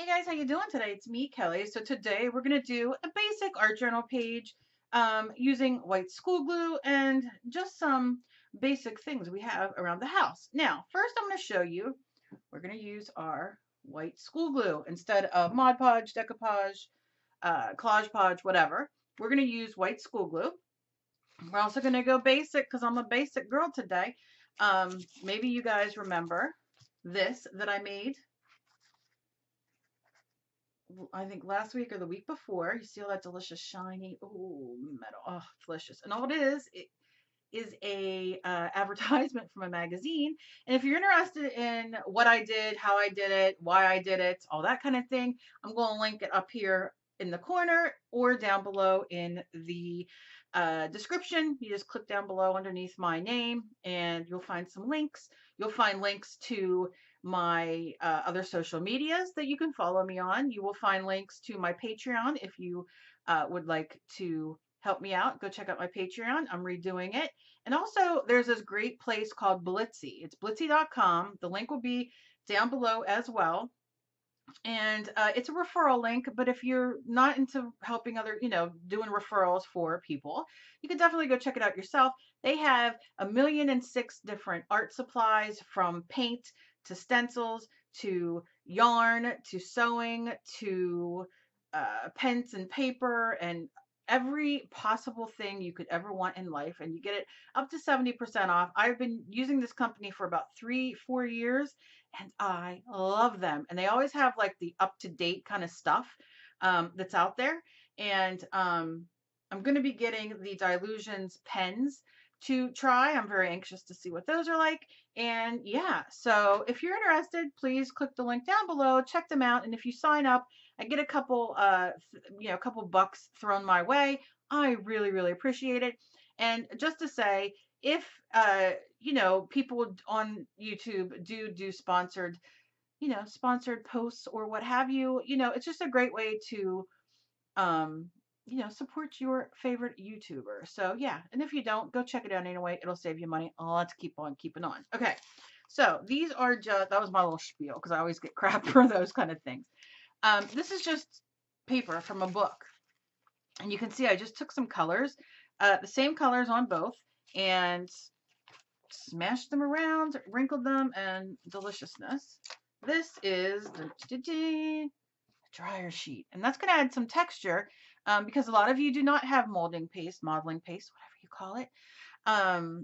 Hey guys, how you doing today? It's me, Kelly. So today we're going to do a basic art journal page using white school glue and just some basic things we have around the house. Now, first I'm going to show you, we're going to use our white school glue instead of Mod Podge, decoupage, collage podge, whatever. We're going to use white school glue. We're also going to go basic because I'm a basic girl today. Maybe you guys remember this that I made, I think last week or the week before. You see all that delicious shiny, oh, metal, oh, delicious. And all it is a advertisement from a magazine. And if you're interested in what I did, how I did it, why I did it, all that kind of thing, I'm going to link it up here in the corner or down below in the description. You just click down below underneath my name and you'll find some links. You'll find links to my other social medias that you can follow me on. You will find links to my Patreon if you would like to help me out. Go check out my Patreon. I'm redoing it. And also there's this great place called Blitsy. It's blitsy.com. The link will be down below as well. And it's a referral link, but if you're not into helping other, you know, doing referrals for people, you can definitely go check it out yourself. They have 1,006 different art supplies, from paint to stencils to yarn to sewing to pens and paper and every possible thing you could ever want in life. And you get it up to 70% off. I've been using this company for about 3-4 years and I love them. And they always have like the up-to-date kind of stuff that's out there. And I'm going to be getting the Dylusions pens to try. I'm very anxious to see what those are like. And yeah, so if you're interested, please click the link down below, check them out. And if you sign up, I get a couple, a couple bucks thrown my way. I really, really appreciate it. And just to say, if, you know, people on YouTube do sponsored, you know, sponsored posts or what have you, you know, it's just a great way to, you know, support your favorite YouTuber. So yeah, and if you don't, go check it out anyway. It'll save you money. Let's keep on keeping on. Okay, so these are just, that was my little spiel because I always get crap for those kind of things. This is just paper from a book. And you can see I just took some colors, the same colors on both, and smashed them around, wrinkled them, and deliciousness. This is the dryer sheet. And that's going to add some texture because a lot of you do not have molding paste, modeling paste, whatever you call it.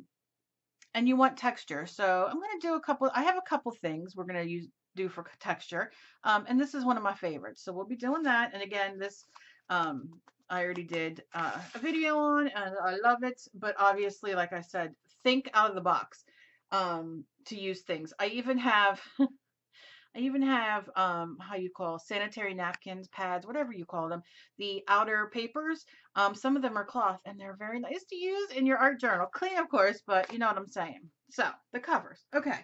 And you want texture. So I'm going to do a couple, I have a couple things we're going to do for texture. And this is one of my favorites. So we'll be doing that. And again, this I already did a video on and I love it. But obviously, like I said, think out of the box to use things. I even have, how you call, sanitary napkins, pads, whatever you call them, the outer papers. Some of them are cloth and they're very nice to use in your art journal. Clean, of course, but you know what I'm saying. So the covers. Okay.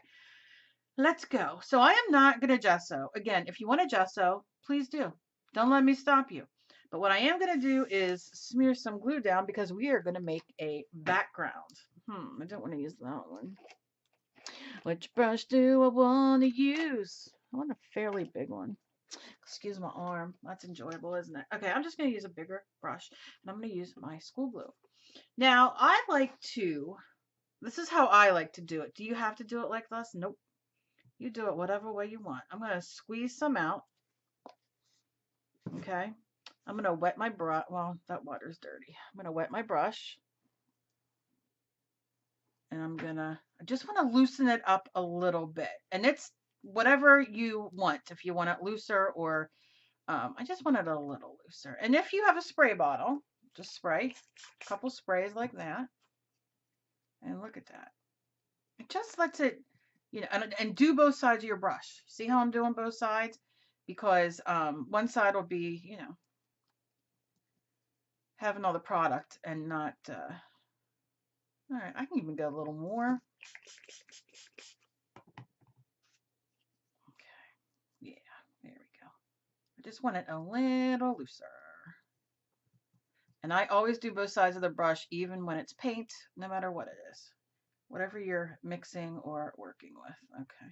Let's go. So I am not going to gesso. Again, if you want to gesso, please do. Don't let me stop you. But what I am going to do is smear some glue down because we are going to make a background. I don't want to use that one. Which brush do I want to use? I want a fairly big one. Excuse my arm. That's enjoyable, isn't it? Okay, I'm just going to use a bigger brush. And I'm going to use my school glue. Now, I like to... This is how I like to do it. Do you have to do it like this? Nope. You do it whatever way you want. I'm going to squeeze some out. Okay. I'm going to wet my brush. Well, that water's dirty. I'm going to wet my brush. And I'm going to, I just want to loosen it up a little bit. And it's whatever you want. If you want it looser or, I just want it a little looser. And if you have a spray bottle, just spray a couple sprays like that. And look at that. It just lets it, you know, and do both sides of your brush. See how I'm doing both sides? Because one side will be, you know, having all the product and not, all right, I can even go a little more. Okay, yeah, there we go. I just want it a little looser. And I always do both sides of the brush, even when it's paint, no matter what it is. Whatever you're mixing or working with. Okay.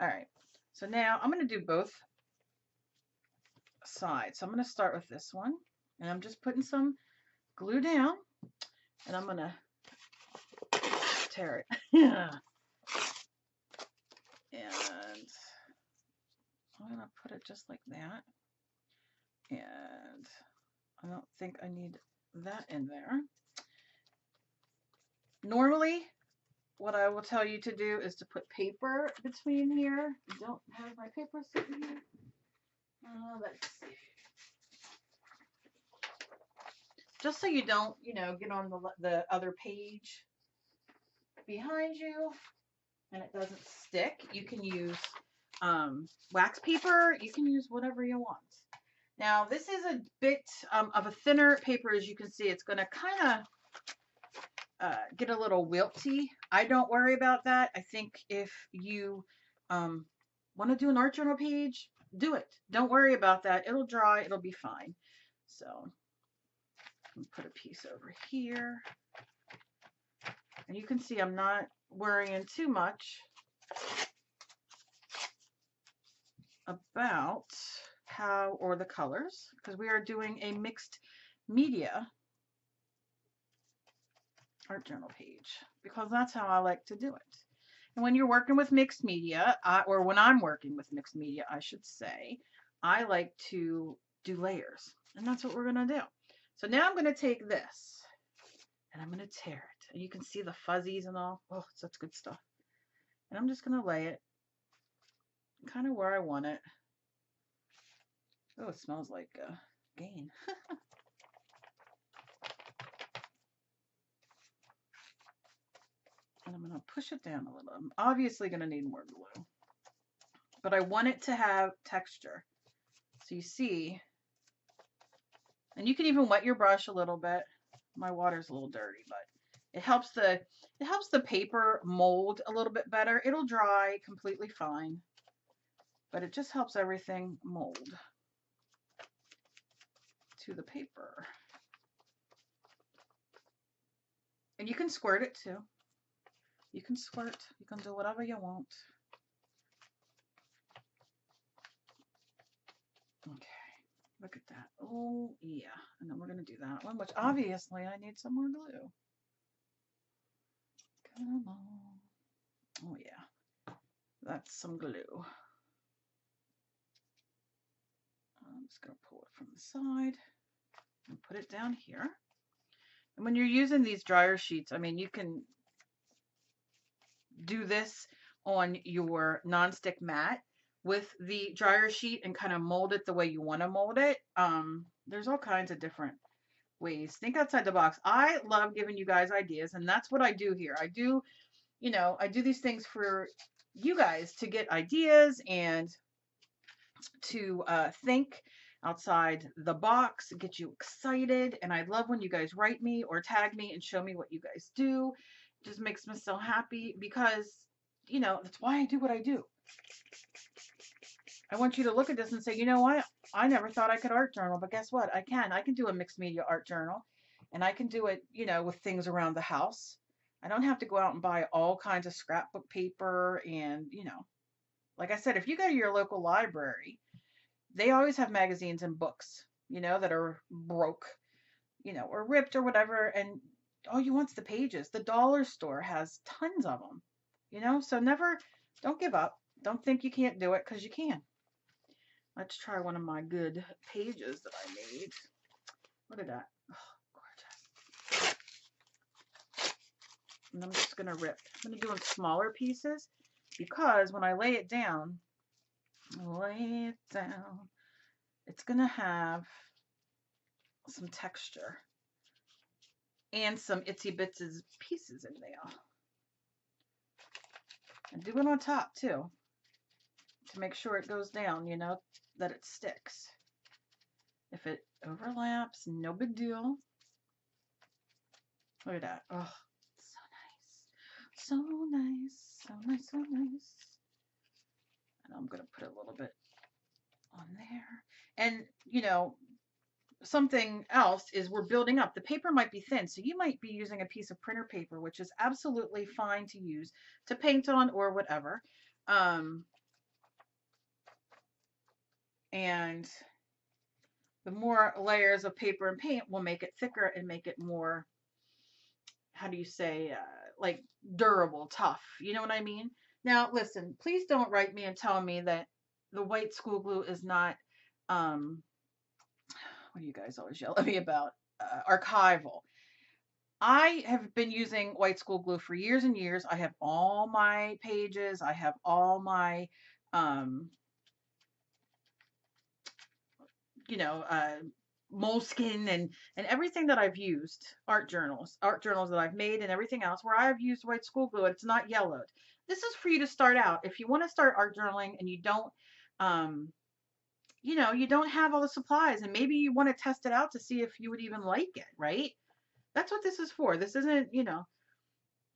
All right. So now I'm going to do both side. So I'm going to start with this one, and I'm just putting some glue down, and I'm going to tear it. And I'm going to put it just like that. And I don't think I need that in there. Normally, what I will tell you to do is to put paper between here. I don't have my paper sitting here. Let's see. Just so you don't, you know, get on the other page behind you and it doesn't stick. You can use wax paper. You can use whatever you want. Now, this is a bit of a thinner paper, as you can see. It's going to kind of get a little wilty. I don't worry about that. I think if you want to do an art journal page, do it. Don't worry about that. It'll dry. It'll be fine. So I'm gonna put a piece over here. And you can see I'm not worrying too much about how or the colors, because we are doing a mixed media art journal page, because that's how I like to do it. And when you're working with mixed media, or when I'm working with mixed media, I should say, I like to do layers, and that's what we're going to do. So now I'm going to take this and I'm going to tear it, and you can see the fuzzies and all. Oh, that's good stuff. And I'm just going to lay it kind of where I want it. Oh, it smells like gain. And I'm going to push it down a little. I'm obviously going to need more glue, but I want it to have texture. So you see, and you can even wet your brush a little bit. My water's a little dirty, but it helps the paper mold a little bit better. It'll dry completely fine, but it just helps everything mold to the paper. And you can squirt it too. You can squirt, you can do whatever you want. Okay, look at that. Oh, yeah. And then we're going to do that one, which obviously I need some more glue. Come on. Oh, yeah. That's some glue. I'm just going to pull it from the side and put it down here. And when you're using these dryer sheets, I mean, you can do this on your nonstick mat with the dryer sheet and kind of mold it the way you want to mold it. There's all kinds of different ways. Think outside the box. I love giving you guys ideas, and that's what I do here. I do, you know, I do these things for you guys to get ideas and to think outside the box, get you excited. And I love when you guys write me or tag me and show me what you guys do. Just makes me so happy, because, you know, that's why I do what I do. I want you to look at this and say, you know what, I never thought I could art journal, but guess what, I can do a mixed media art journal, and I can do it, you know, with things around the house. I don't have to go out and buy all kinds of scrapbook paper. And, you know, like I said, if you go to your local library, they always have magazines and books, you know, that are broke, you know, or ripped or whatever, and all you want's the pages. The dollar store has tons of them, you know, so never, don't give up. Don't think you can't do it, because you can. Let's try one of my good pages that I made. Look at that. Oh, gorgeous. And I'm just going to rip. I'm going to do in smaller pieces, because when I lay it down, it's going to have some texture. And some itsy bitsy pieces in there. And do it on top too, to make sure it goes down, you know, that it sticks. If it overlaps, no big deal. Look at that. Oh, so nice. So nice. So nice, so nice. And I'm going to put a little bit on there. And, you know, something else is we're building up. The paper might be thin, so you might be using a piece of printer paper, which is absolutely fine to use to paint on or whatever. And the more layers of paper and paint will make it thicker and make it more, how do you say, like durable, tough. You know what I mean? Now, listen, please don't write me and tell me that the white school glue is not, what do you guys always yell at me about? Archival. I have been using white school glue for years and years. I have all my pages. I have all my, Moleskine and everything that I've used, art journals that I've made and everything else where I've used white school glue. It's not yellowed. This is for you to start out. If you want to start art journaling and you don't, you don't have all the supplies and maybe you want to test it out to see if you would even like it, right? That's what this is for. This isn't,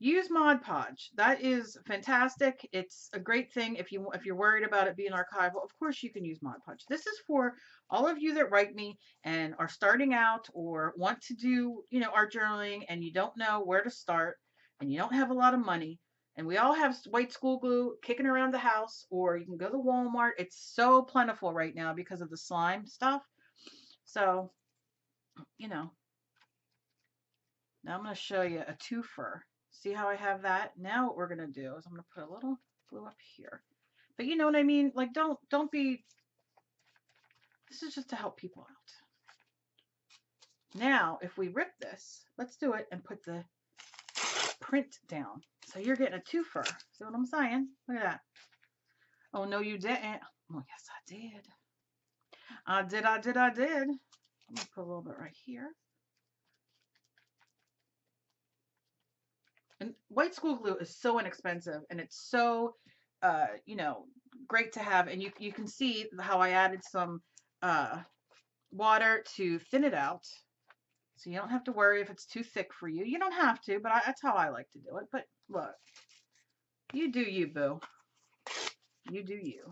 use Mod Podge. That is fantastic. It's a great thing. If you're worried about it being archival, of course you can use Mod Podge. This is for all of you that write me and are starting out or want to do, art journaling and you don't know where to start and you don't have a lot of money. And we all have white school glue kicking around the house, or you can go to Walmart. It's so plentiful right now because of the slime stuff. So, now I'm going to show you a twofer. See how I have that? Now what we're going to do is I'm going to put a little glue up here. But you know what I mean? Like, don't be, this is just to help people out. Now, if we rip this, let's do it and put the print down. So you're getting a twofer. See what I'm saying? Look at that. Oh, no, you didn't. Oh, yes, I did. I did. I'm going to put a little bit right here. And white school glue is so inexpensive and it's so, great to have. And you can see how I added some water to thin it out. So you don't have to worry if it's too thick for you. You don't have to, but that's how I like to do it. But look, you do you, boo. You do you.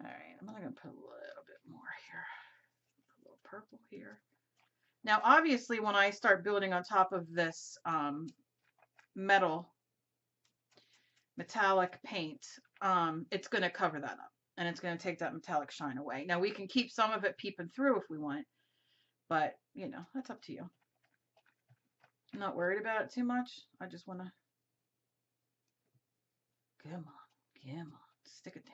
All right, I'm only going to put a little bit more here. Put a little purple here. Now, obviously, when I start building on top of this metallic paint, it's going to cover that up. And it's going to take that metallic shine away. Now, we can keep some of it peeping through if we want. But, that's up to you. I'm not worried about it too much. I just want to, come on, stick it down.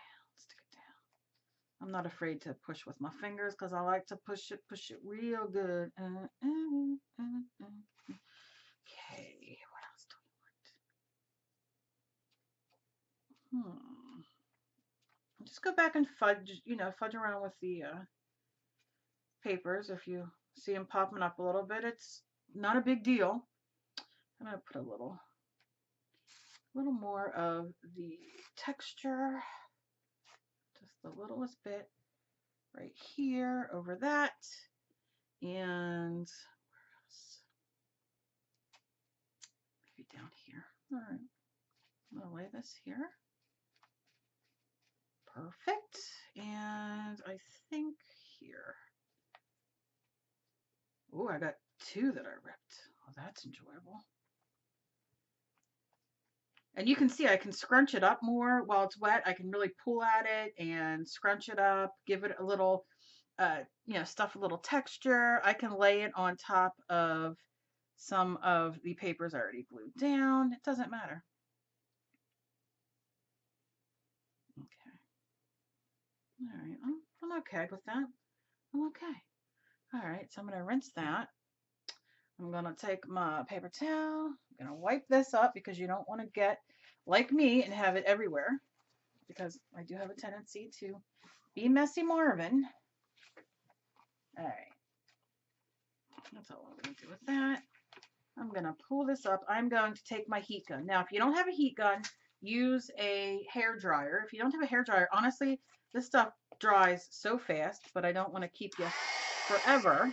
I'm not afraid to push with my fingers because I like to push it real good. Okay, what else do we want? Just go back and fudge around with the papers if you see them popping up a little bit. It's not a big deal. I'm going to put a little more of the texture, just the littlest bit right here over that. And where else? Maybe down here. All right. I'm going to lay this here. Perfect. And I think here. Oh, I got two that I ripped. Oh, that's enjoyable. And you can see I can scrunch it up more while it's wet. I can really pull at it and scrunch it up, give it a little, stuff a little texture. I can lay it on top of some of the papers already glued down. It doesn't matter. Okay. All right. I'm okay with that. I'm okay. All right, so I'm going to rinse that. I'm going to take my paper towel. I'm going to wipe this up because you don't want to get like me and have it everywhere because I do have a tendency to be messy Marvin. All right, that's all I'm going to do with that. I'm going to pull this up. I'm going to take my heat gun. Now, if you don't have a heat gun, use a hair dryer. If you don't have a hair dryer, honestly, this stuff dries so fast, but I don't want to keep you forever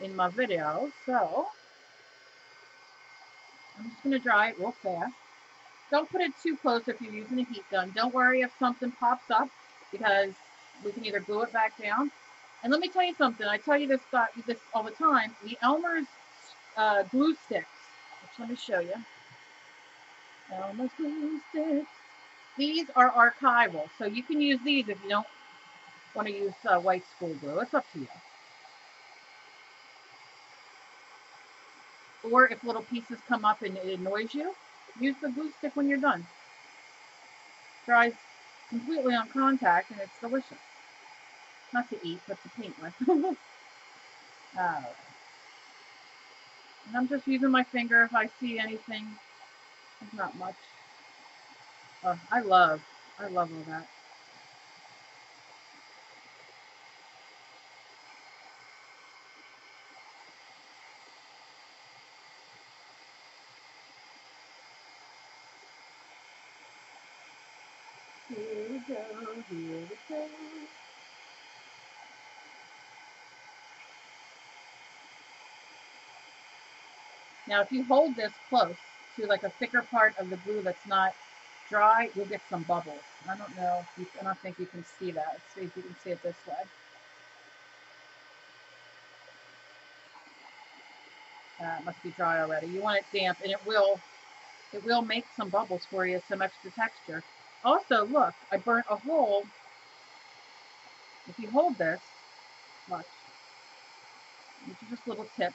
in my video, so I'm just going to dry it real fast. Don't put it too close if you're using a heat gun. Don't worry if something pops up because we can either glue it back down. And let me tell you something. I tell you this all the time. The Elmer's glue sticks, which let me show you. Elmer's glue sticks. These are archival, so you can use these if you don't want to use white school glue. It's up to you. Or if little pieces come up and it annoys you, use the glue stick when you're done. It dries completely on contact and it's delicious. Not to eat, but to paint with. And I'm just using my finger if I see anything. There's not much. Oh, I love all that. Here we go. Now, if you hold this close to like a thicker part of the glue that's not dry, you'll get some bubbles. I don't know. I don't think you can see that. Let's see if you can see it this way. It must be dry already. You want it damp, and it will make some bubbles for you, some extra texture. Also, look, I burnt a hole. If you hold this, watch. These are just little tips.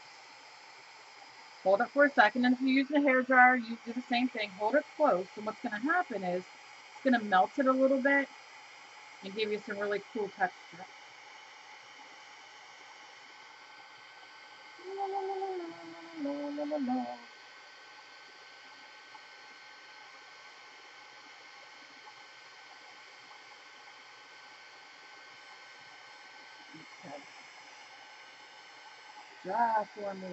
Hold it for a second, and if you're using a hairdryer, you do the same thing. Hold it close, and what's going to happen is it's going to melt it a little bit and give you some really cool texture. Okay. Dry for me.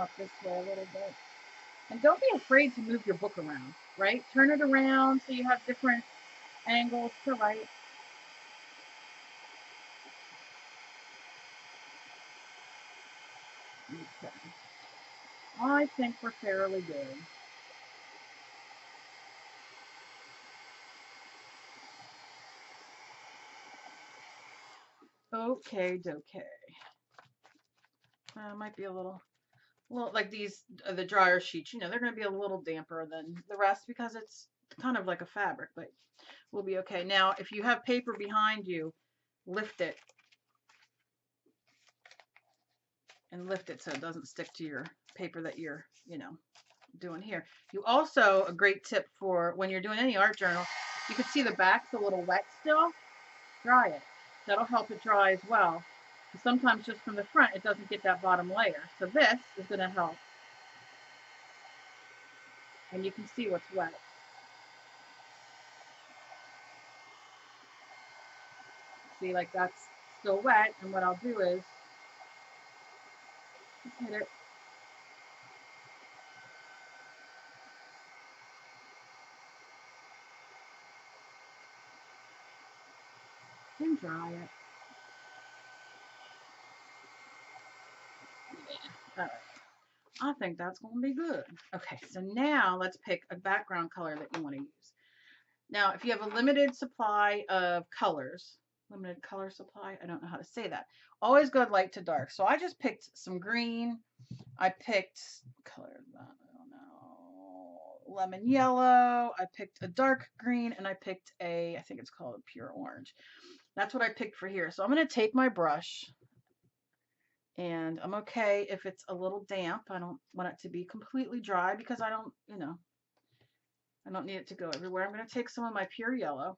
Up this way a little bit, and don't be afraid to move your book around, right? Turn it around so you have different angles to write. Okay. I think we're fairly good. Okay, okay. Might be a little. Well, like these, the dryer sheets, you know, they're going to be a little damper than the rest because it's kind of like a fabric, but we'll be okay. Now, if you have paper behind you, lift it. And lift it so it doesn't stick to your paper that you're, you know, doing here. You also, a great tip for when you're doing any art journal, you can see the back's a little wet still. Dry it. That'll help it dry as well. Sometimes just from the front, it doesn't get that bottom layer. So this is going to help. And you can see what's wet. See, like that's still wet. And what I'll do is just hit it. And dry it. All right. I think that's going to be good. Okay, so now let's pick a background color that you want to use. Now, if you have a limited supply of colors, limited color supply, I don't know how to say that. Always go light to dark. So I just picked some green. I picked color, I don't know, lemon yellow. I picked a dark green, and I picked a, I think it's called a pure orange. That's what I picked for here. So I'm going to take my brush. And I'm okay if it's a little damp. I don't want it to be completely dry because I don't, you know, I don't need it to go everywhere. I'm going to take some of my pure yellow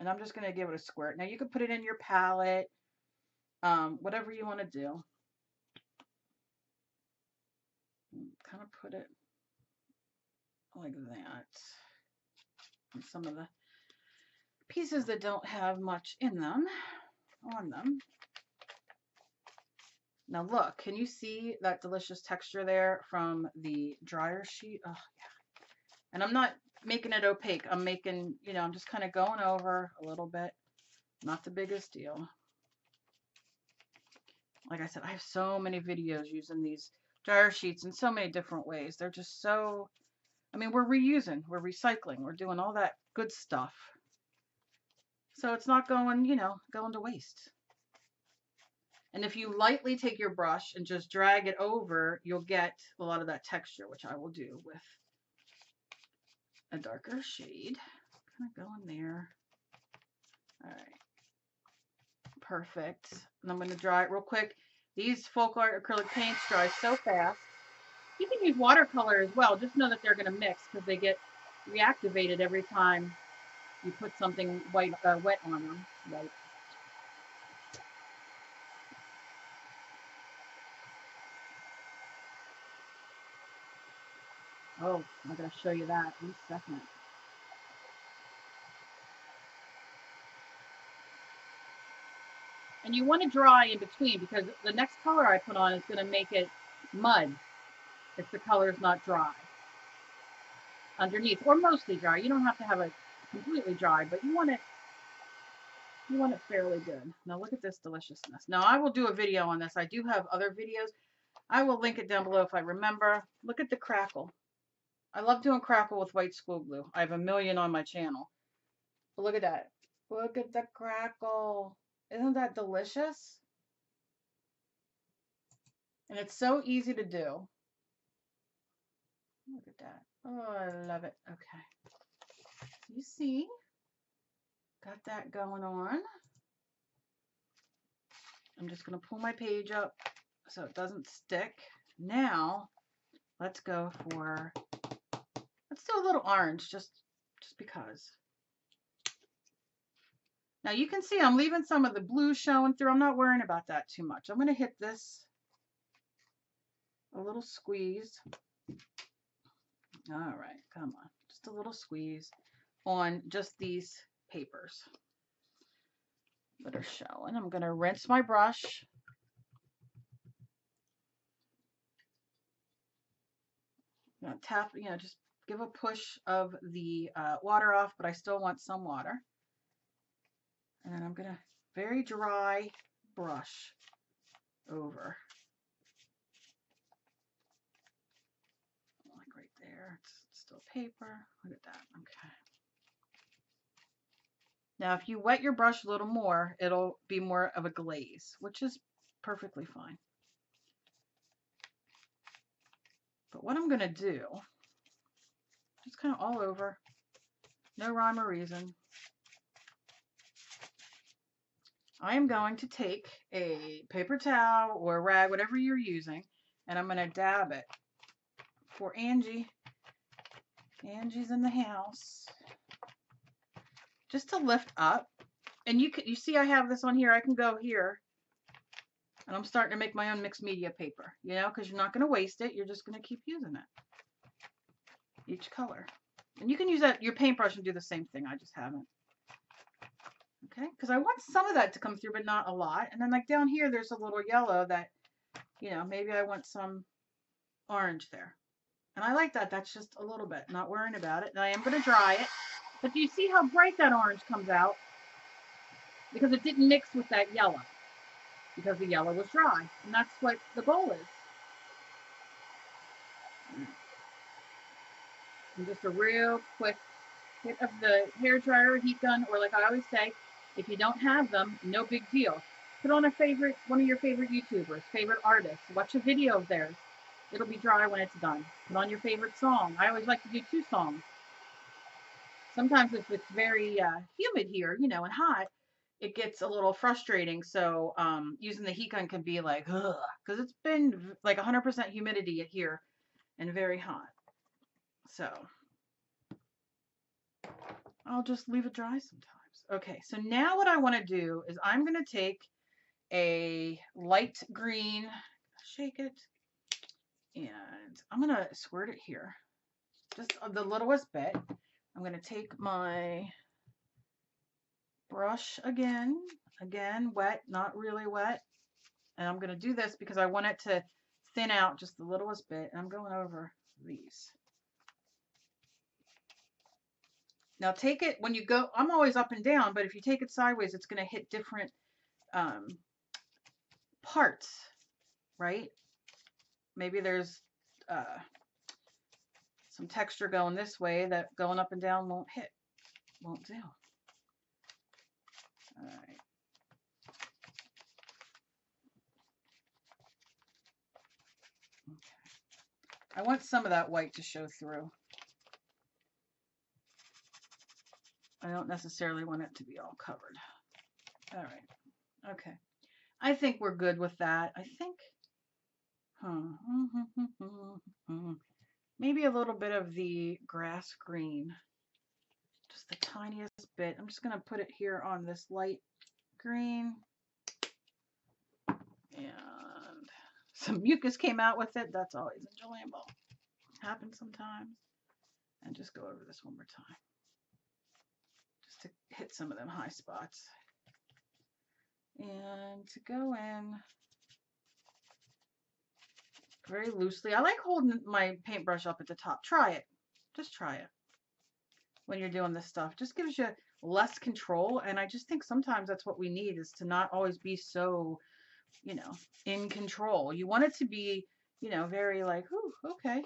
and I'm just going to give it a squirt. Now you can put it in your palette, whatever you want to do. Kind of put it like that. And some of the pieces that don't have much in them, on them. Now look, can you see that delicious texture there from the dryer sheet? Oh, yeah. And I'm not making it opaque. I'm making, you know, I'm just kind of going over a little bit. Not the biggest deal. Like I said, I have so many videos using these dryer sheets in so many different ways. They're just so, I mean, we're reusing, we're recycling, we're doing all that good stuff. So it's not going, you know, going to waste. And if you lightly take your brush and just drag it over, you'll get a lot of that texture, which I will do with a darker shade. Kind of going there. All right. perfect. And I'm going to dry it real quick. These Folk Art acrylic paints dry so fast. You can use watercolor as well. Just know that they're going to mix because they get reactivated every time you put something white, wet on them. Right? Oh, I'm going to show you that in a second. And you want to dry in between because the next color I put on is going to make it mud if the color is not dry underneath or mostly dry. You don't have to have it completely dry, but you want it fairly good. Now look at this deliciousness. Now I will do a video on this. I do have other videos. I will link it down below if I remember. Look at the crackle. I love doing crackle with white school glue. I have a million on my channel. But look at that. Look at the crackle. Isn't that delicious? And it's so easy to do. Look at that. Oh, I love it. Okay. You see? Got that going on. I'm just going to pull my page up so it doesn't stick. Now, let's go for, let's do a little orange just because. Now you can see I'm leaving some of the blue showing through. I'm not worrying about that too much. I'm going to hit this a little squeeze. All right, come on. Just a little squeeze on just these papers that are showing. I'm going to rinse my brush. I'm going to tap, you know, just give a push of the water off, but I still want some water. And then I'm going to very dry brush over. Like right there, it's still paper. Look at that. Okay. Now, if you wet your brush a little more, it'll be more of a glaze, which is perfectly fine. But what I'm going to do, just kind of all over, no rhyme or reason. I am going to take a paper towel or a rag, whatever you're using, and I'm going to dab it for Angie. Angie's in the house. Just to lift up. And you see I have this on here. I can go here. And I'm starting to make my own mixed media paper, you know, because you're not going to waste it. You're just going to keep using it. Each color. And you can use that your paintbrush and do the same thing. I just haven't. Okay, because I want some of that to come through, but not a lot. And then like down here, there's a little yellow that, you know, maybe I want some orange there. And I like that. That's just a little bit, not worrying about it. And I am going to dry it. But do you see how bright that orange comes out? Because it didn't mix with that yellow. Because the yellow was dry. And that's what the goal is. And just a real quick hit of the hairdryer, heat gun, or like I always say, if you don't have them, no big deal. Put on a favorite, one of your favorite YouTubers, favorite artists. Watch a video of theirs. It'll be dry when it's done. Put on your favorite song. I always like to do two songs. Sometimes if it's very humid here, you know, and hot, it gets a little frustrating. So using the heat gun can be like, ugh, because it's been like 100% humidity here and very hot. So I'll just leave it dry sometimes. Okay, so now what I want to do is I'm going to take a light green, shake it, and I'm going to squirt it here. Just the littlest bit. I'm going to take my brush again. Again, wet, not really wet. And I'm going to do this because I want it to thin out just the littlest bit. And I'm going over these. Now take it when you go, I'm always up and down, but if you take it sideways, it's going to hit different parts, right? Maybe there's some texture going this way that going up and down won't hit, won't do. All right. Okay. I want some of that white to show through. I don't necessarily want it to be all covered. All right. Okay. I think we're good with that. I think maybe a little bit of the grass green. Just the tiniest bit. I'm just going to put it here on this light green. And some mucus came out with it. That's always enjoyable. Happens sometimes. And just go over this one more time. Just to hit some of them high spots. And to go in very loosely. I like holding my paintbrush up at the top. Try it. Just try it. When you're doing this stuff, just gives you less control. And I just think sometimes that's what we need, is to not always be so, you know, in control. You want it to be, you know, very like, ooh, okay,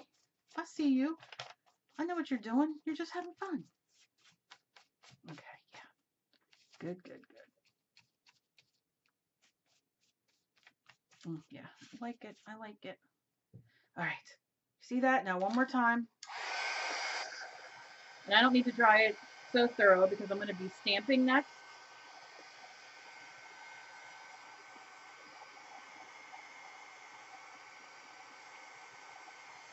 I see you. I know what you're doing. You're just having fun. Okay, yeah. Good, good, good. Yeah, I like it. I like it. All right. See that? Now one more time. And I don't need to dry it so thorough because I'm going to be stamping next.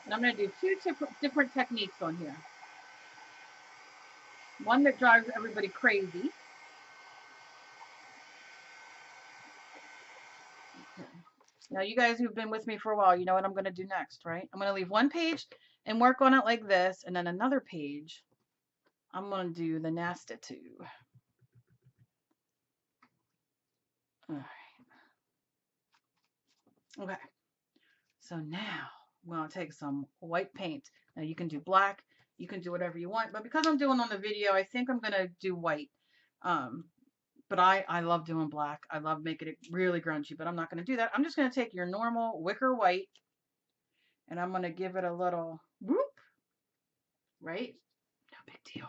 And I'm going to do two different techniques on here. One that drives everybody crazy. Okay. Now you guys who've been with me for a while, you know what I'm going to do next, right? I'm going to leave one page and work on it like this, and then another page. I'm going to do the Nasta too. All right. Okay. So now I'm going to take some white paint. Now you can do black. You can do whatever you want. But because I'm doing on the video, I think I'm going to do white. But I love doing black. I love making it really grungy. But I'm not going to do that. I'm just going to take your normal wicker white. And I'm going to give it a little whoop. Right? Big deal.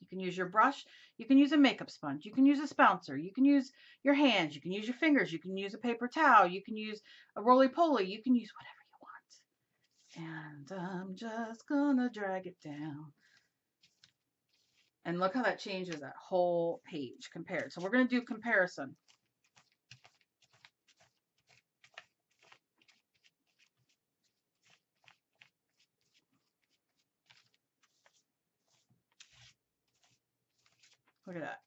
You can use your brush, you can use a makeup sponge, you can use a spouncer, you can use your hands, you can use your fingers, you can use a paper towel, you can use a roly-poly, you can use whatever you want. And I'm just gonna drag it down. And look how that changes that whole page compared. So we're gonna do comparison. Look at that.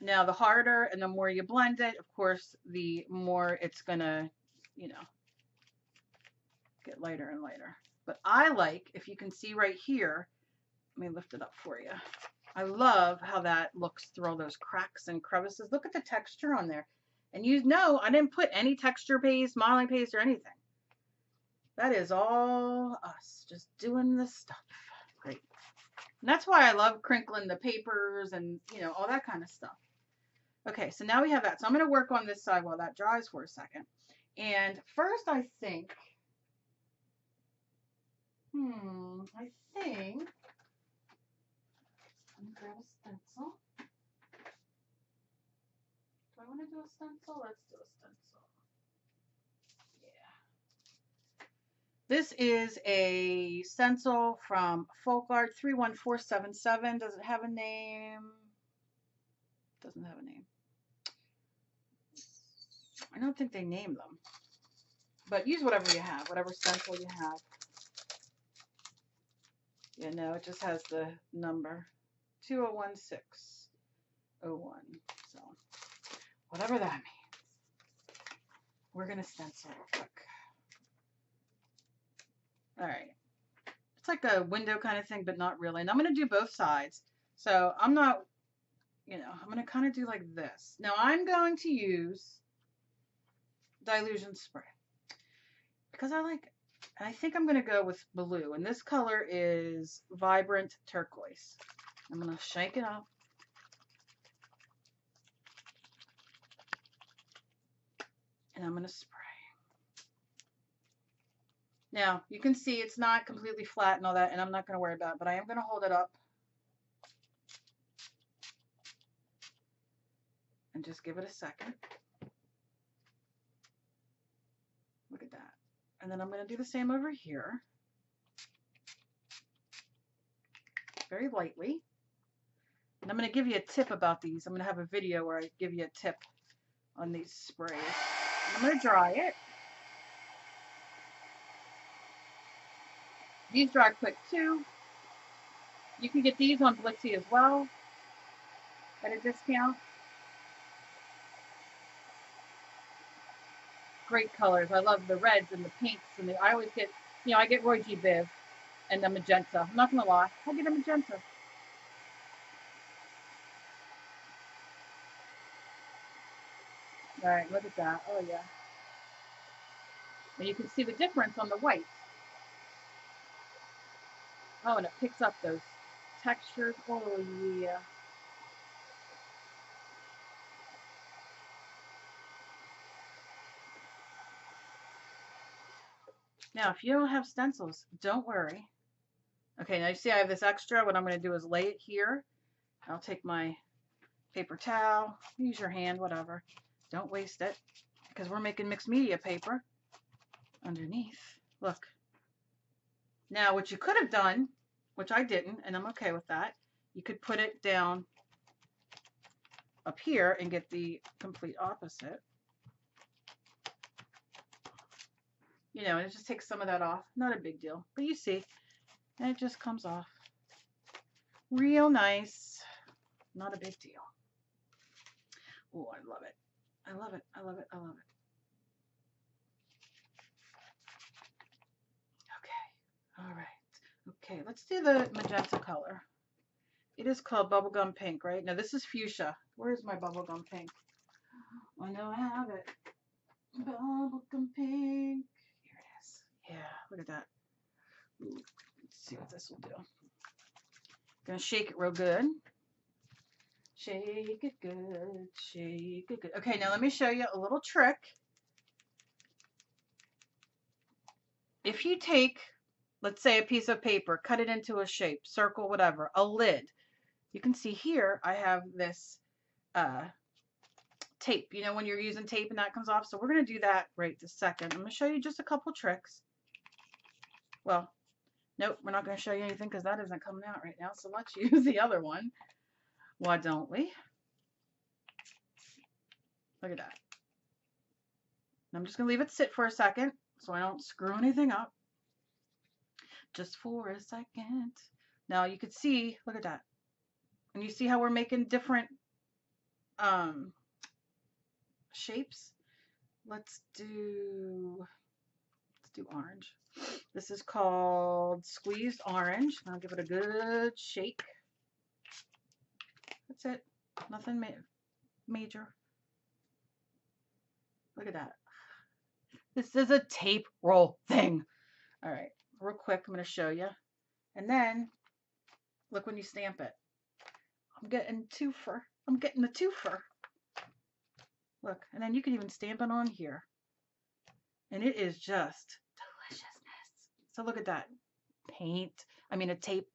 Now, the harder and the more you blend it, of course, the more it's going to, you know, get lighter and lighter. But I like, if you can see right here, let me lift it up for you. I love how that looks through all those cracks and crevices. Look at the texture on there. And you know, I didn't put any texture paste, modeling paste, or anything. That is all us just doing this stuff. Great. And that's why I love crinkling the papers and, you know, all that kind of stuff. Okay, so now we have that. So I'm going to work on this side while that dries for a second. And first I think, let me grab a stencil. Do I want to do a stencil? Let's do a stencil. This is a stencil from Folk Art 31477. Does it have a name? Doesn't have a name. I don't think they name them. But use whatever you have, whatever stencil you have. Yeah, no, it just has the number 201601. So whatever that means. We're gonna stencil real quick. All right, it's like a window kind of thing, but not really. And I'm going to do both sides. So I'm not, you know, I'm going to kind of do like this. Now I'm going to use Dylusion Spray because I like it. And I think I'm going to go with blue. And this color is Vibrant Turquoise. I'm going to shake it up. And I'm going to spray. Now, you can see it's not completely flat and all that, and I'm not going to worry about it, but I am going to hold it up and just give it a second. Look at that. And then I'm going to do the same over here. Very lightly. And I'm going to give you a tip about these. I'm going to have a video where I give you a tip on these sprays. I'm going to dry it. These dry quick too. You can get these on Blitsy as well at a discount. Great colors. I love the reds and the pinks and the, I always get, you know, I get Roy G. Biv and the magenta. I'm not gonna lie, I get a magenta. All right, look at that. Oh yeah. And you can see the difference on the white. Oh, and it picks up those textures. Oh yeah. Now, if you don't have stencils, don't worry. Okay, now you see I have this extra. What I'm going to do is lay it here. I'll take my paper towel. Use your hand, whatever. Don't waste it because we're making mixed media paper underneath. Look. Now, what you could have done, which I didn't, and I'm okay with that, you could put it down up here and get the complete opposite. You know, and it just takes some of that off. Not a big deal, but you see, and it just comes off. Real nice. Not a big deal. Oh, I love it. I love it. I love it. I love it. Okay. All right. Okay, let's do the magenta color. It is called bubblegum pink, right? Now, this is fuchsia. Where's my bubblegum pink? Oh, no, I have it. Bubblegum pink. Yeah, look at that. Ooh, let's see what this will do. Gonna shake it real good. Shake it good. Shake it good. Okay, now let me show you a little trick. If you take, let's say, a piece of paper, cut it into a shape, circle, whatever, a lid. You can see here I have this tape. You know when you're using tape and that comes off. So we're gonna do that right this second. I'm gonna show you just a couple tricks. Well, nope, we're not going to show you anything because that isn't coming out right now. So let's use the other one. Why don't we? Look at that. And I'm just going to leave it sit for a second so I don't screw anything up. Just for a second. Now you can see, look at that. And you see how we're making different shapes? Let's do orange. This is called squeezed orange. I'll give it a good shake. That's it. Nothing major. Look at that. This is a tape roll thing. All right, real quick, I'm going to show you. And then look when you stamp it. I'm getting twofer. I'm getting a twofer. Look, and then you can even stamp it on here. And it is just delicious. So look at that a tape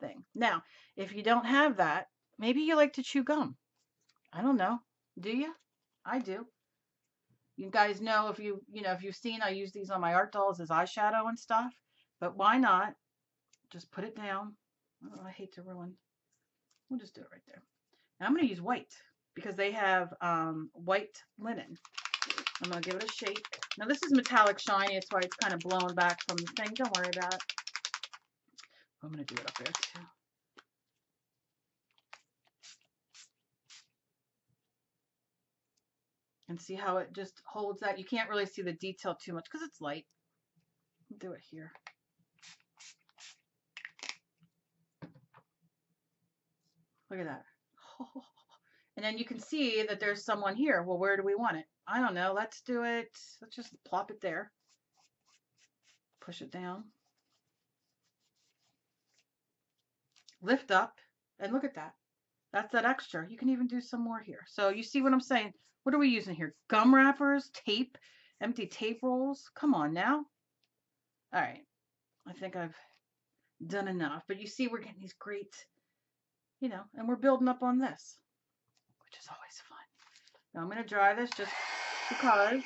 thing. Now, if you don't have that, maybe you like to chew gum. I don't know. Do you? I do. You guys know if you've seen, I use these on my art dolls as eyeshadow and stuff, but why not just put it down? Oh, I hate to ruin. We'll just do it right there. Now I'm going to use white because they have white linen. I'm going to give it a shake. Now this is metallic shiny. That's why it's kind of blown back from the thing. Don't worry about it. I'm going to do it up there too. And see how it just holds that. You can't really see the detail too much because it's light. I'll do it here. Look at that. Oh. And then you can see that there's someone here. Well, where do we want it? I don't know. Let's do it. Let's just plop it there. Push it down. Lift up. And look at that. That's that extra. You can even do some more here. So you see what I'm saying? What are we using here? Gum wrappers, tape, empty tape rolls. Come on now. All right. I think I've done enough. But you see we're getting these great, you know, and we're building up on this, which is always fun. Now I'm going to dry this just because.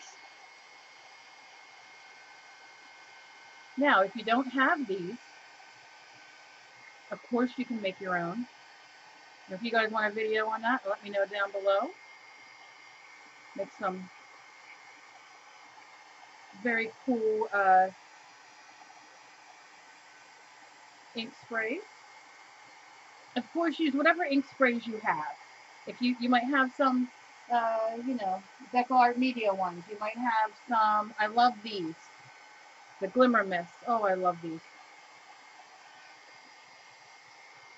Now, if you don't have these, of course you can make your own. If you guys want a video on that, let me know down below. Make some very cool ink sprays. Of course, use whatever ink sprays you have. If you might have some, you know, Deco Art Media ones. You might have some. I love these. The Glimmer Mist. Oh, I love these.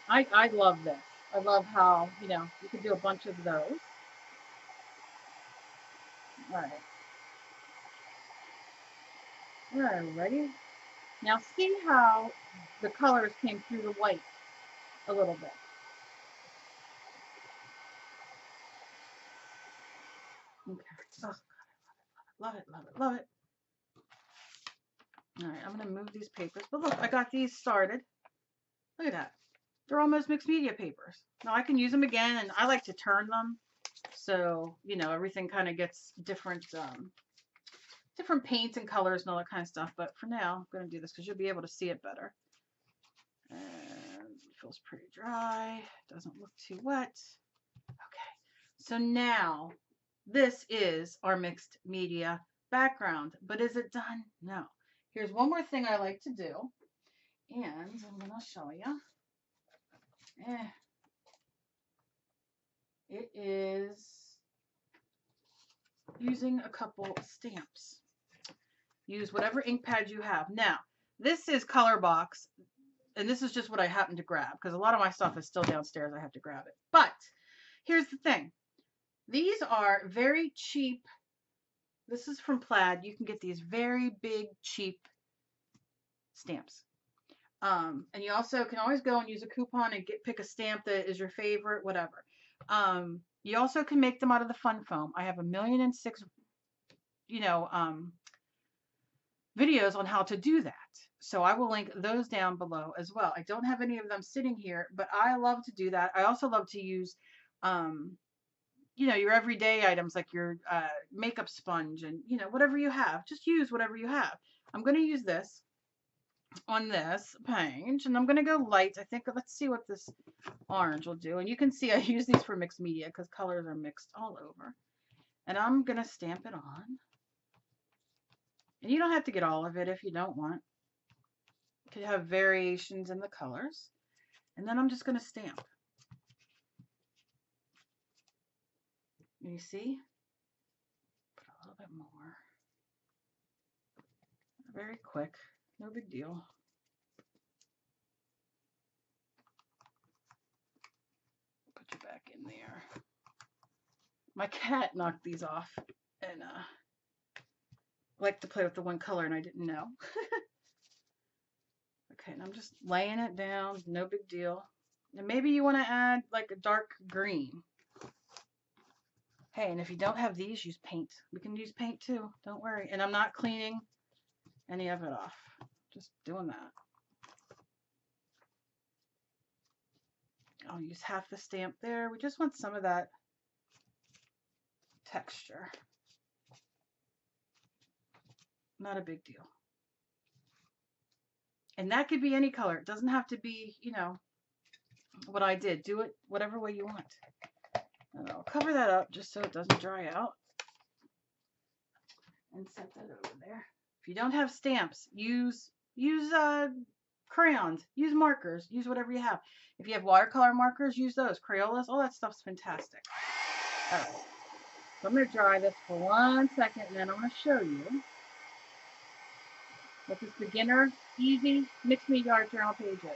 I love this. I love how, you know, you can do a bunch of those. Alright. Alrighty. Now see how the colors came through the white a little bit. Okay. Oh, God, I love it, love it, love it, love it. All right, I'm going to move these papers. But look, I got these started. Look at that. They're almost mixed media papers. Now I can use them again, and I like to turn them. So, you know, everything kind of gets different, different paints and colors and all that kind of stuff. But for now, I'm going to do this because you'll be able to see it better. And it feels pretty dry. Doesn't look too wet. Okay. So now this is our mixed media background. But is it done? No. Here's one more thing I like to do, and I'm going to show you. It is using a couple stamps. Use whatever ink pad you have. Now, this is Colorbox, and this is just what I happen to grab, because a lot of my stuff is still downstairs. I have to grab it. But here's the thing. These are very cheap. This is from Plaid. You can get these very big, cheap stamps. And you also can always go and use a coupon and pick a stamp that is your favorite, whatever. You also can make them out of the fun foam. I have 1,000,006, you know, videos on how to do that. So I will link those down below as well. I don't have any of them sitting here, but I love to do that. I also love to use, you know, your everyday items like your makeup sponge and, you know, whatever you have. Just use whatever you have. I'm going to use this on this page, and I'm going to go light. I think, let's see what this orange will do. And you can see I use these for mixed media because colors are mixed all over. And I'm going to stamp it on. And you don't have to get all of it if you don't want. You could have variations in the colors. And then I'm just going to stamp. You see? Put a little bit more. Very quick. No big deal. Put you back in there. My cat knocked these off and liked to play with the one color, and I didn't know. Okay, and I'm just laying it down. No big deal. And maybe you want to add like a dark green. Hey, and if you don't have these, use paint. We can use paint too. Don't worry. And I'm not cleaning any of it off. Just doing that. I'll use half the stamp there. We just want some of that texture. Not a big deal. And that could be any color. It doesn't have to be, you know, what I did. Do it whatever way you want. And I'll cover that up just so it doesn't dry out and set that over there. If you don't have stamps, use crayons, use markers, use whatever you have. If you have watercolor markers, use those. Crayolas, all that stuff's fantastic. All right. So I'm going to dry this for 1 second, and then I'm going to show you what this beginner, easy mixed media art journal page is.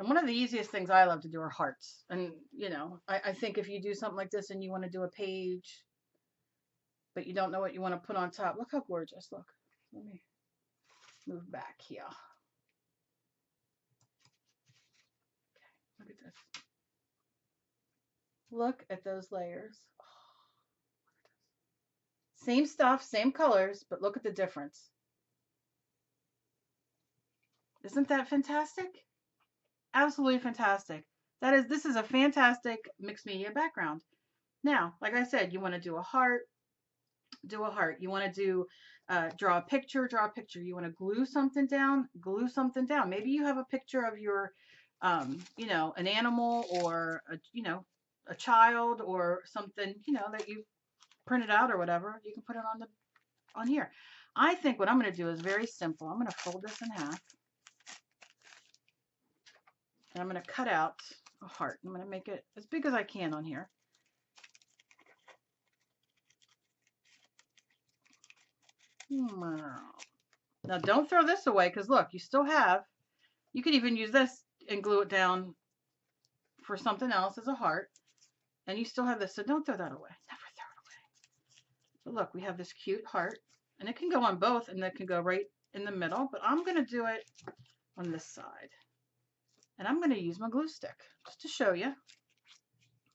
And one of the easiest things I love to do are hearts. And, you know, I think if you do something like this and you want to do a page, but you don't know what you want to put on top. Look how gorgeous. Look. Let me move back here. Okay, look at this. Look at those layers. Oh, look at this. Same stuff, same colors, but look at the difference. Isn't that fantastic? Absolutely fantastic. That is, this is a fantastic mixed media background. Now, like I said, you want to do a heart, do a heart. You want to do draw a picture, draw a picture. You want to glue something down, glue something down. Maybe you have a picture of your, you know, an animal or, you know, a child or something, you know, that you printed out or whatever. You can put it on the on here. I think what I'm going to do is very simple. I'm going to fold this in half. And I'm going to cut out a heart. I'm going to make it as big as I can on here. Now don't throw this away, because look, you still have, you could even use this and glue it down for something else as a heart, and you still have this, so don't throw that away. Never throw it away. But look, we have this cute heart, and it can go on both, and it can go right in the middle, but I'm going to do it on this side, and I'm going to use my glue stick just to show you,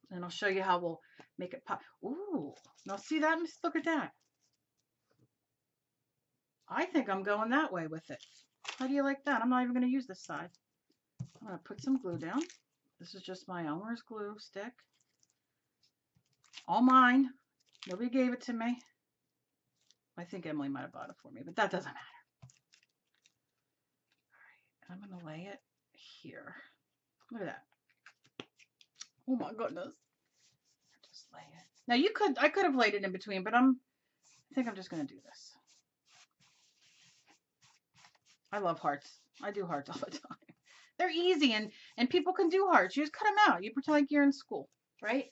and I'll show you how we'll make it pop. Ooh, now see that? Look at that. I think I'm going that way with it. How do you like that? I'm not even going to use this side. I'm going to put some glue down. This is just my Elmer's glue stick. All mine. Nobody gave it to me. I think Emily might have bought it for me, but that doesn't matter. All right, I'm going to lay it here. Look at that. Oh my goodness. Just lay it. Now you could, I could have laid it in between, but I think I'm just going to do this. I love hearts. I do hearts all the time. They're easy, and people can do hearts. You just cut them out. You pretend like you're in school, right?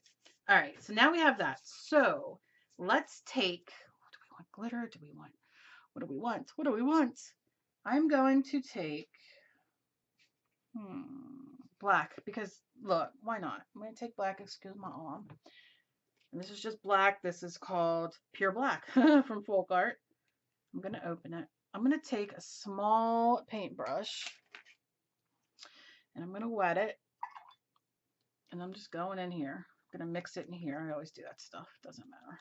All right, so now we have that. So let's take, do we want glitter? Do we want, what do we want? What do we want? I'm going to take black, because look, why not? I'm going to take black, excuse my arm. And this is just black. This is called Pure Black from Folk Art. I'm going to open it. I'm going to take a small paintbrush and I'm going to wet it, and I'm just going in here. I'm going to mix it in here. I always do that stuff. It doesn't matter.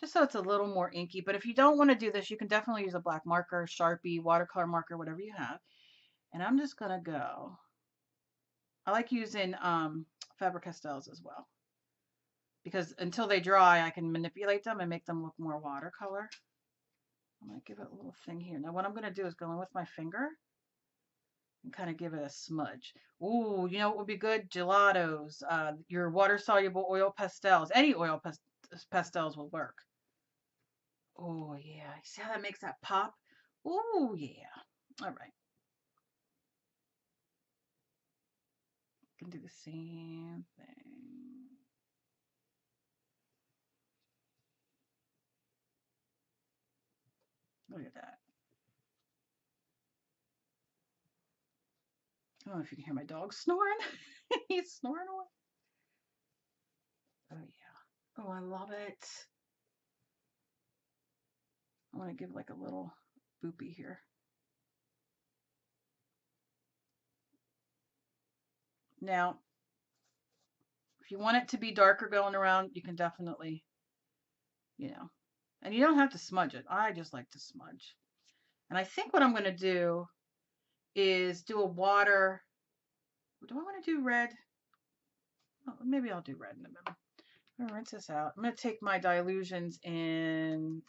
Just so it's a little more inky, but if you don't want to do this, you can definitely use a black marker, Sharpie, watercolor marker, whatever you have. And I'm just going to go. I like using Faber Castells as well, because until they dry, I can manipulate them and make them look more watercolor. I'm going to give it a little thing here. Now what I'm going to do is go in with my finger and kind of give it a smudge. Ooh, you know what would be good? Gelatos, your water-soluble oil pastels. Any oil pastels will work. Oh, yeah. See how that makes that pop? Ooh, yeah. All right. I can do the same thing. Look at that. I don't know if you can hear my dog snoring. He's snoring away. Oh, yeah. Oh, I love it. I want to give like a little boopy here. Now, if you want it to be darker going around, you can definitely, you know. And you don't have to smudge it. I just like to smudge. And I think what I'm going to do is do a water. Do I want to do red? Oh, maybe I'll do red in the middle. I'm going to rinse this out. I'm going to take my Dylusions in,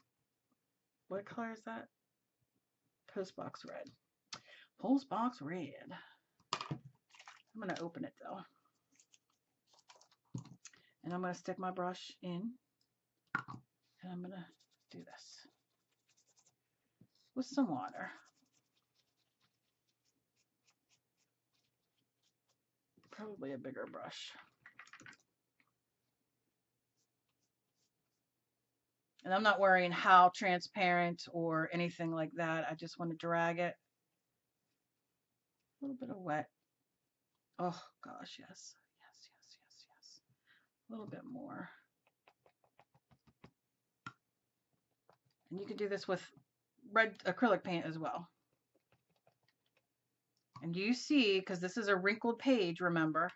what color is that? Postbox red. Postbox red. I'm going to open it though. And I'm going to stick my brush in. And I'm going to do this with some water. Probably a bigger brush. And I'm not worrying how transparent or anything like that. I just want to drag it. A little bit of wet. Oh, gosh, yes. Yes, yes, yes, yes. A little bit more. And you can do this with red acrylic paint as well. And you see, because this is a wrinkled page, remember.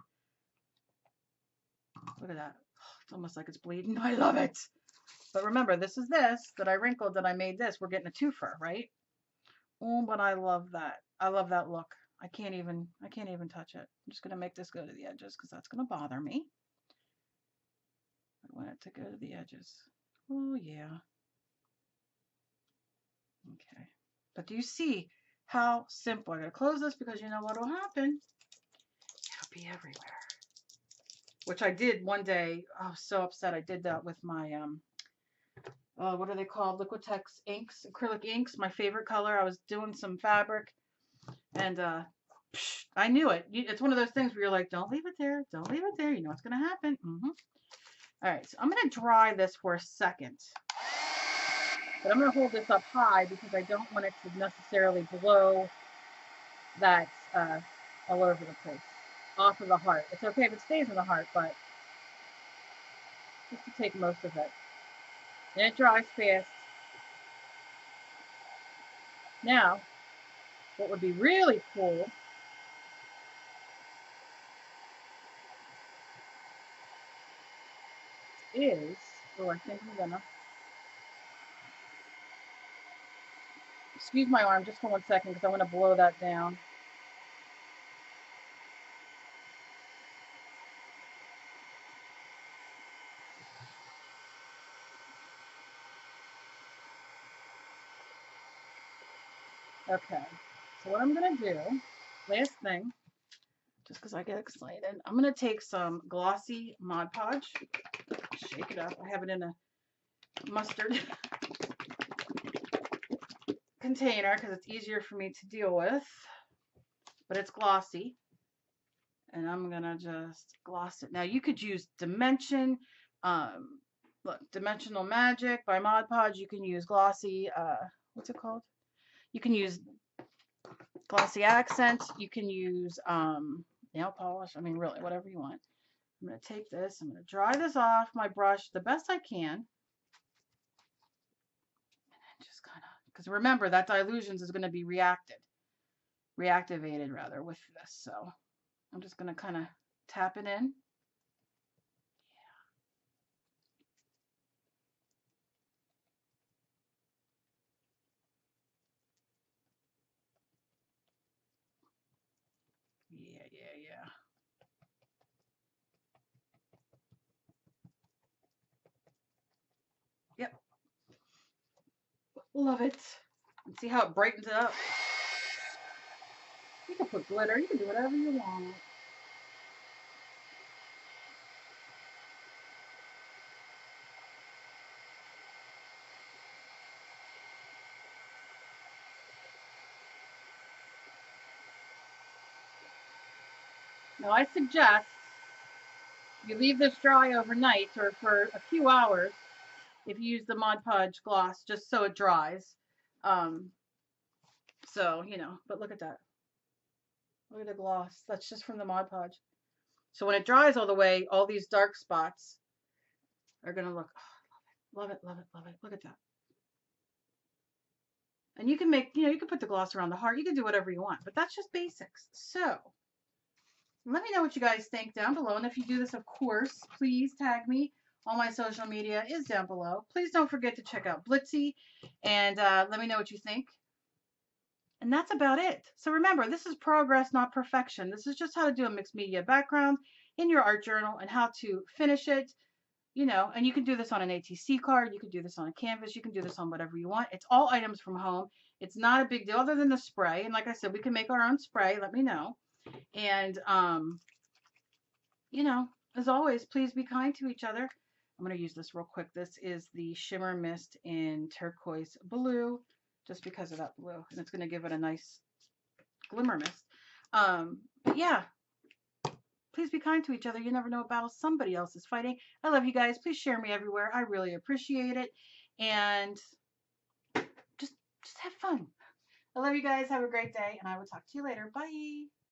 Look at that. It's almost like it's bleeding. I love it. But remember, this that I wrinkled, that I made this. We're getting a twofer, right? Oh, but I love that. I love that look. I can't even touch it. I'm just going to make this go to the edges because that's going to bother me. I want it to go to the edges. Oh yeah. Okay. But do you see how simple? I'm going to close this because you know what will happen. It'll be everywhere. Which I did one day. I was so upset. I did that with my, what are they called? Liquitex inks, acrylic inks, my favorite color. I was doing some fabric and I knew it. It's one of those things where you're like, don't leave it there. Don't leave it there. You know what's going to happen. All right. So I'm going to dry this for a second. But I'm going to hold this up high because I don't want it to necessarily blow that all over the place, off of the heart. It's okay if it stays in the heart, but just to take most of it. And it dries fast. Now, what would be really cool is, oh, I think I'm going to, excuse my arm just for 1 second because I want to blow that down. Okay, so what I'm going to do, last thing, just because I get excited, I'm going to take some glossy Mod Podge, shake it up. I have it in a mustard container because it's easier for me to deal with, but it's glossy, and I'm going to just gloss it. Now, you could use Dimension, look, Dimensional Magic by Mod Podge. You can use glossy, what's it called? You can use Glossy Accent. You can use nail polish. I mean, really, whatever you want. I'm going to take this. I'm going to dry this off my brush the best I can. And then just kind of, because remember, that Dylusions is going to be reactivated rather with this. So I'm just going to kind of tap it in. Yeah. Yep. Love it. And see how it brightens it up. You can put glitter. You can do whatever you want. Now, I suggest you leave this dry overnight or for a few hours if you use the Mod Podge gloss, just so it dries. So, you know, but look at that. Look at the gloss. That's just from the Mod Podge. So when it dries all the way, all these dark spots are going to look, oh, love it, love it, love it, love it. Look at that. And you can make, you know, you can put the gloss around the heart. You can do whatever you want, but that's just basics. So let me know what you guys think down below. And if you do this, of course, please tag me. All my social media is down below. Please don't forget to check out Blitsy and let me know what you think. And that's about it. So remember, this is progress, not perfection. This is just how to do a mixed media background in your art journal and how to finish it. You know, and you can do this on an ATC card. You can do this on a canvas. You can do this on whatever you want. It's all items from home. It's not a big deal other than the spray. And like I said, we can make our own spray. Let me know. And, you know, as always, please be kind to each other. I'm going to use this real quick. This is the Shimmer Mist in Turquoise Blue, just because of that blue. And it's going to give it a nice glimmer mist. But yeah, please be kind to each other. You never know a battle somebody else is fighting. I love you guys. Please share me everywhere. I really appreciate it. And just have fun. I love you guys. Have a great day. And I will talk to you later. Bye.